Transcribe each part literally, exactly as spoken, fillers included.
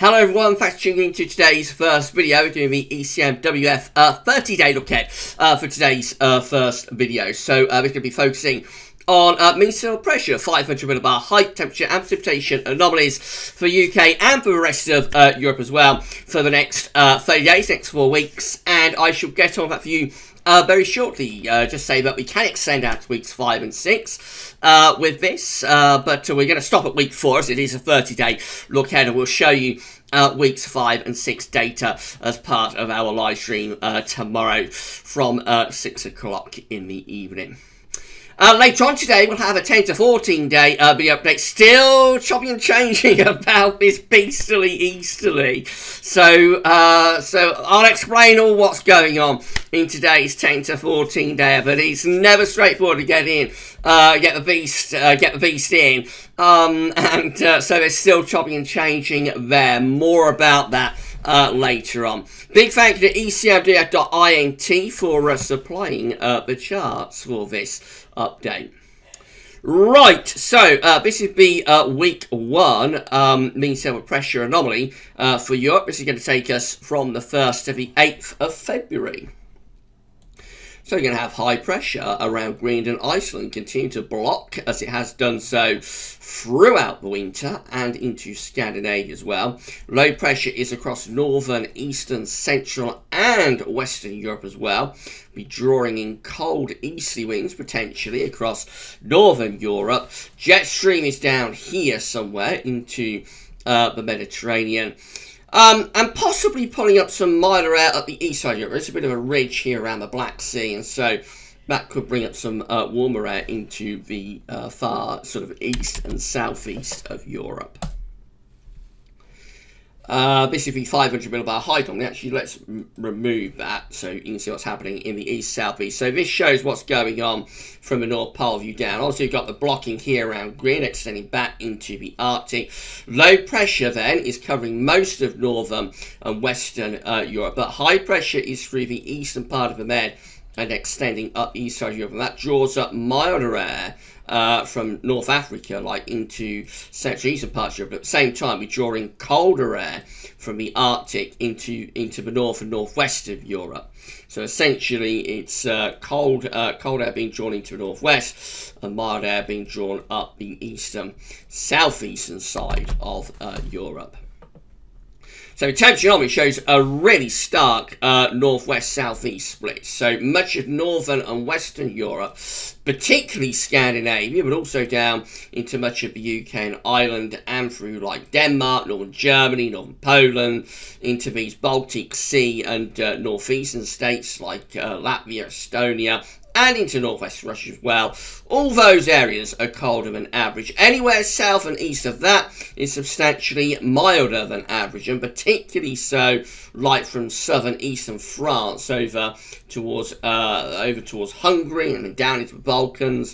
Hello everyone, thanks for tuning in to today's first video. We're doing the E C M W F uh, thirty day look ahead uh, for today's uh, first video. So uh, we're going to be focusing on uh, mean sea level pressure, five hundred millibar height, temperature and precipitation anomalies for U K and for the rest of uh, Europe as well for the next uh, thirty days, next four weeks. And I shall get on that for you Uh, very shortly. Uh, just say that we can extend out to weeks five and six uh, with this, uh, but uh, we're going to stop at week four as it is a thirty day look ahead, and we'll show you uh, weeks five and six data as part of our live stream uh, tomorrow from uh, six o'clock in the evening. Uh, later on today, we'll have a ten to fourteen day uh, video update. Still chopping and changing about this beastly easterly. So, uh, so I'll explain all what's going on in today's ten to fourteen day, but it's never straightforward to get in, uh, get the beast, uh, get the beast in. Um, and uh, so there's still chopping and changing there. More about that Uh, later on. Big thank you to E C M W F dot I N T for uh, supplying uh, the charts for this update. Right, so uh, this is the uh, week one um, mean sea level pressure anomaly uh, for Europe. This is going to take us from the first to the eighth of February. So you're going to have high pressure around Greenland and Iceland continue to block, as it has done so throughout the winter, and into Scandinavia as well. Low pressure is across northern, eastern, central and western Europe as well. Be drawing in cold easterly winds potentially across northern Europe. Jet stream is down here somewhere into uh, the Mediterranean. Um, and possibly pulling up some milder air at the east side of Europe. There's a bit of a ridge here around the Black Sea, and so that could bring up some uh, warmer air into the uh, far sort of east and southeast of Europe. Uh, basically five hundred millibar height on. Actually, let's remove that so you can see what's happening in the east southeast. So this shows what's going on from the North Pole view down. Obviously, you've got the blocking here around Greenland extending back into the Arctic. Low pressure then is covering most of northern and western uh, Europe, but high pressure is through the eastern part of the Med and extending up east side of Europe, and that draws up milder air Uh, from North Africa, like into Central Eastern parts of Europe. But at the same time, we're drawing colder air from the Arctic into into the north and northwest of Europe. So essentially, it's uh, cold uh, cold air being drawn into the northwest, and mild air being drawn up the eastern, southeastern side of uh, Europe. So temperature anomaly shows a really stark uh, northwest-southeast split. So much of northern and western Europe, particularly Scandinavia, but also down into much of the U K and Ireland, and through like Denmark, northern Germany, northern Poland, into these Baltic Sea and uh, northeastern states like uh, Latvia, Estonia, and into northwest Russia as well. All those areas are colder than average. Anywhere south and east of that is substantially milder than average, and particularly so like from southern eastern France over towards uh, over towards Hungary and down into the Balkans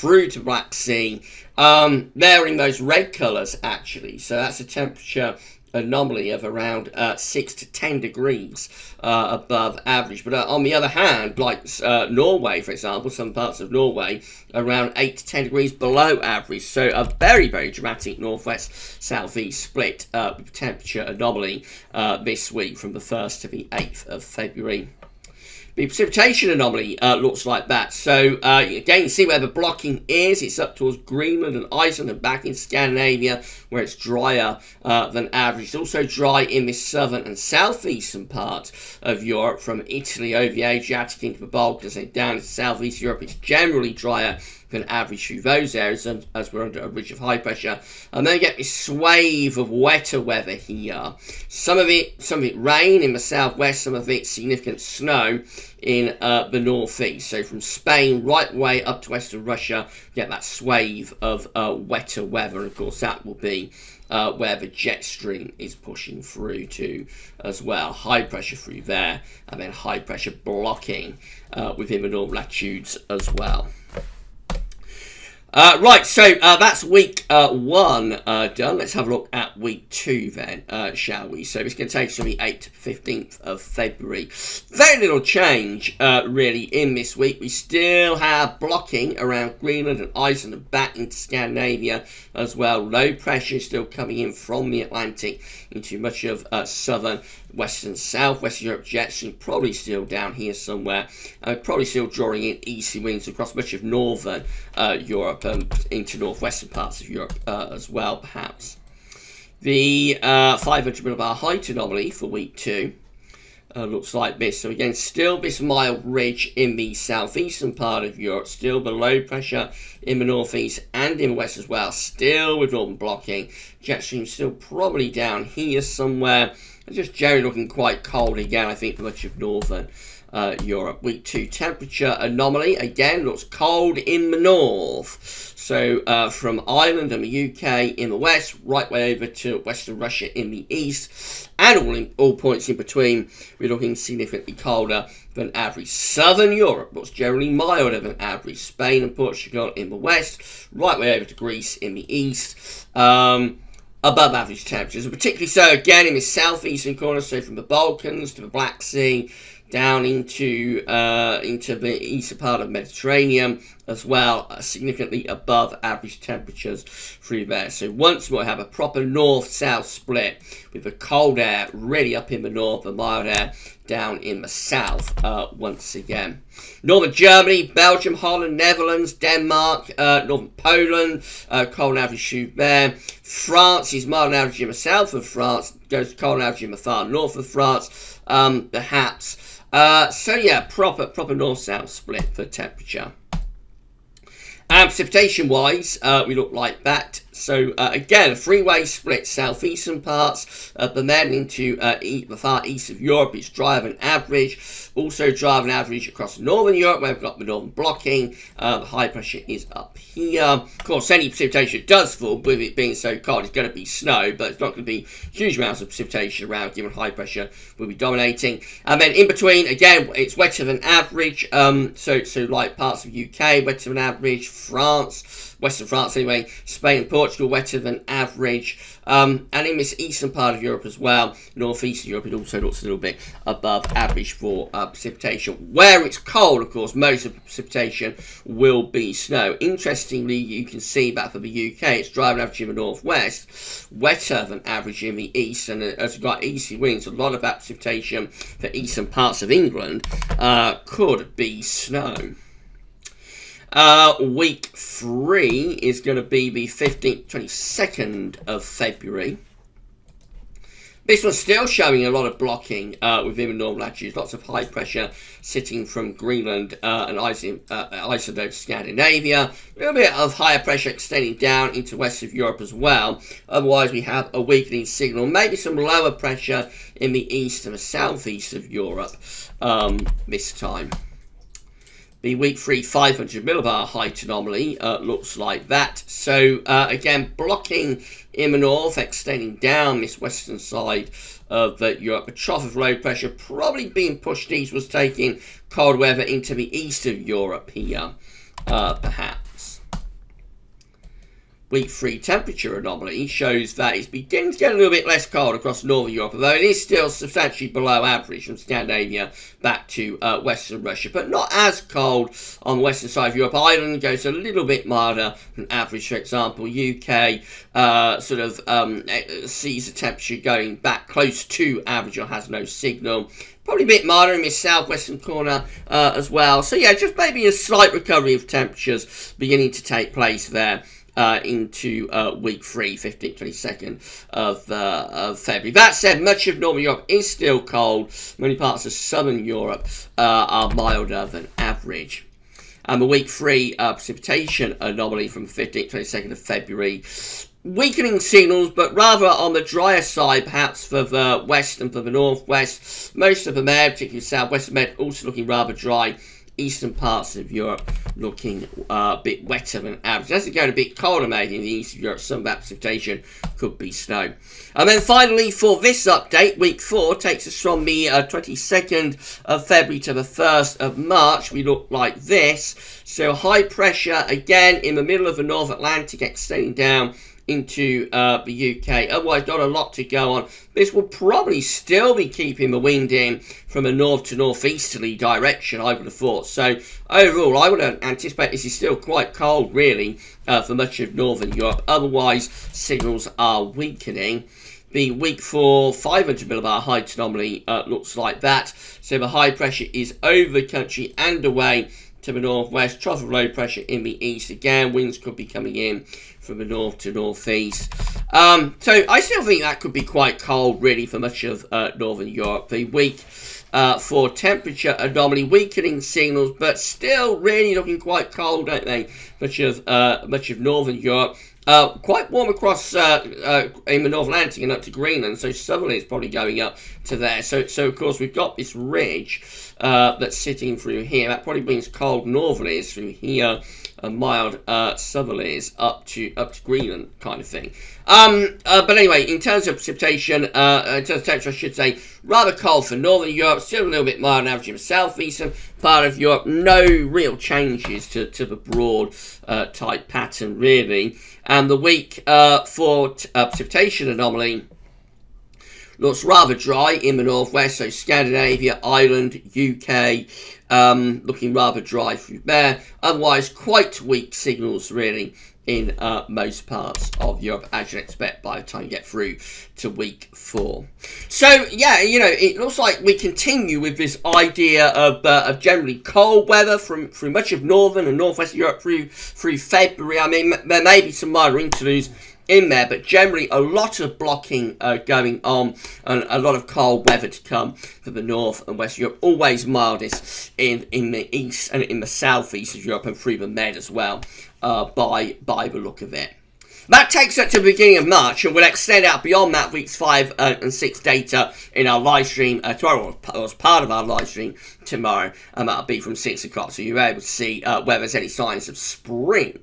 through to Black Sea. Um, they're in those red colours actually, so that's a temperature anomaly of around uh, six to ten degrees uh, above average. But uh, on the other hand, like uh, Norway, for example, some parts of Norway, around eight to ten degrees below average. So a very, very dramatic northwest-southeast split uh, temperature anomaly uh, this week from the first to the eighth of February. The precipitation anomaly uh, looks like that. So uh, again, you see where the blocking is. It's up towards Greenland and Iceland and back in Scandinavia, where it's drier uh, than average. It's also dry in this southern and southeastern part of Europe, from Italy over the Adriatic into the Balkans and down into southeast Europe. It's generally drier than average through those areas, and as we're under a ridge of high pressure. And then you get this swathe of wetter weather here. Some of it, some of it rain in the southwest, some of it significant snow in uh, the northeast. So from Spain right way up to western Russia, you get that swathe of uh, wetter weather. And of course, that will be uh, where the jet stream is pushing through to as well. High pressure through there, and then high pressure blocking uh, within the northern latitudes as well. Uh, right, so uh, that's week uh, one uh, done. Let's have a look at week two then, uh, shall we? So it's going to take us from the eighth to fifteenth of February. Very little change, uh, really, in this week. We still have blocking around Greenland and Iceland and back into Scandinavia as well. Low pressure still coming in from the Atlantic into much of uh, southern Western South, Western Europe jets, and probably still down here somewhere. Uh, probably still drawing in easy winds across much of northern uh, Europe and into northwestern parts of Europe uh, as well, perhaps. The uh, five hundred millibar height anomaly for week two uh, looks like this. So again, still this mild ridge in the southeastern part of Europe, still the low pressure in the northeast and in the west as well, still with northern blocking. Jet stream still probably down here somewhere. Just generally looking quite cold again, I think, for much of northern uh, Europe. Week two temperature anomaly, again, looks cold in the north. So uh, from Ireland and the U K in the west, right way over to western Russia in the east, and all, in, all points in between, we're looking significantly colder than average. Southern Europe looks generally milder than average. Spain and Portugal in the west, right way over to Greece in the east. Um... Above average temperatures, and particularly so again in the southeastern corner, so from the Balkans to the Black Sea, down into uh, into the eastern part of the Mediterranean as well, uh, significantly above average temperatures through there. So once more, have a proper north-south split with the cold air really up in the north and mild air down in the south uh, once again. Northern Germany, Belgium, Holland, Netherlands, Denmark, uh, northern Poland, uh, cold average through there. France is mild average in the south of France, goes to cold average in the far north of France, um, perhaps. Uh, so yeah, proper, proper north-south split for temperature. And precipitation-wise, uh, we look like that. So, uh, again, a three-way split. Southeastern parts of the Med into uh, e the far east of Europe. It's drier than average. Also drier than average across northern Europe, where we've got the northern blocking. Uh, the high pressure is up here. Of course, any precipitation that does fall, with it being so cold, it's going to be snow, but it's not going to be huge amounts of precipitation around, given high pressure will be dominating. And then in between, again, it's wetter than average. Um, so, so like parts of U K, wetter than average. France, western France anyway, Spain and Portugal. Portugal wetter than average, um, and in this eastern part of Europe as well, northeastern Europe, it also looks a little bit above average for uh, precipitation. Where it's cold, of course, most of the precipitation will be snow. Interestingly, you can see that for the U K, it's drier than average in the northwest, wetter than average in the east, and as we've got easy winds, a lot of that precipitation for eastern parts of England uh, could be snow. Uh, week three is going to be the fifteenth, twenty-second of February. This one's still showing a lot of blocking uh, within the northern latitudes. Lots of high pressure sitting from Greenland uh, and Iceland, uh, Iceland over Scandinavia. A little bit of higher pressure extending down into west of Europe as well. Otherwise, we have a weakening signal. Maybe some lower pressure in the east and the southeast of Europe um, this time. The week three five hundred millibar height anomaly uh, looks like that. So uh, again, blocking in the north, extending down this western side of uh, Europe. A trough of low pressure probably being pushed east, was taking cold weather into the east of Europe here, uh, perhaps. Week three temperature anomaly shows that it's beginning to get a little bit less cold across northern Europe, although it is still substantially below average from Scandinavia back to uh, western Russia, but not as cold on the western side of Europe. Ireland goes a little bit milder than average, for example. U K uh, sort of um, sees the temperature going back close to average or has no signal. Probably a bit milder in the southwestern corner uh, as well. So yeah, just maybe a slight recovery of temperatures beginning to take place there. Uh, into uh, week three, fifteenth, twenty-second of February. That said, much of northern Europe is still cold. Many parts of southern Europe uh, are milder than average. And the week three uh, precipitation anomaly from fifteenth, twenty-second of February. Weakening signals, but rather on the drier side, perhaps for the west and for the northwest. Most of the Med, particularly southwestern Med, also looking rather dry. eastern parts of Europe looking uh, a bit wetter than average. As it got a bit colder maybe in the east of Europe, some of that precipitation could be snow. And then finally for this update, week four takes us from the uh, twenty-second of February to the first of March. We look like this. So high pressure again in the middle of the North Atlantic extending down into uh, the U K. Otherwise, not a lot to go on. This will probably still be keeping the wind in from a north to northeasterly direction, I would have thought. So overall, I would anticipate this is still quite cold, really, uh, for much of northern Europe. Otherwise, signals are weakening. The week four five hundred millibar height anomaly uh, looks like that. So the high pressure is over the country and away to the northwest, trough of low pressure in the east. Again, winds could be coming in from the north to northeast. Um, so I still think that could be quite cold, really, for much of uh, northern Europe. The week uh, for temperature anomaly, weakening signals, but still really looking quite cold, don't they? Much of uh, much of northern Europe. Uh, quite warm across uh, uh, in the North Atlantic and up to Greenland, so southerly is probably going up to there. So, so of course, we've got this ridge uh, that's sitting through here. That probably means cold northerly is through here, and mild uh, southerly is up to up to Greenland, kind of thing. Um, uh, but anyway, in terms of precipitation, uh, in terms of temperature, I should say, rather cold for northern Europe. Still a little bit mild on average in the southeastern part of Europe. No real changes to, to the broad uh, type pattern, really. And the week uh, for uh, precipitation anomaly looks rather dry in the northwest, so Scandinavia, Ireland, U K, um, looking rather dry through there. Otherwise, quite weak signals, really, in uh, most parts of Europe, as you'd expect by the time you get through to week four. So, yeah, you know, it looks like we continue with this idea of, uh, of generally cold weather from through much of northern and northwest Europe through, through February. I mean, there may be some minor interludes in there, but generally a lot of blocking uh, going on and a lot of cold weather to come for the north and west Europe. Always mildest in, in the east and in the southeast of Europe and through the Med as well, uh, by, by the look of it. That takes us to the beginning of March, and we'll extend out beyond that week's five uh, and six data in our live stream uh, tomorrow, or as part of our live stream tomorrow, and that'll be from six o'clock, so you're able to see uh, whether there's any signs of spring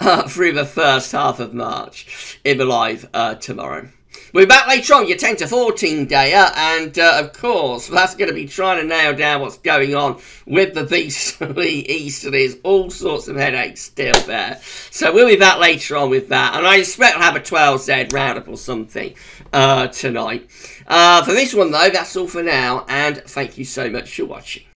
Uh, through the first half of March in the live uh, tomorrow. We're back later on, your ten to fourteen data, and uh, of course that's going to be trying to nail down what's going on with the beastly east, and there's all sorts of headaches still there. So we'll be back later on with that, and I expect I'll have a twelve Z roundup or something uh, tonight. Uh, for this one though, that's all for now, and thank you so much for watching.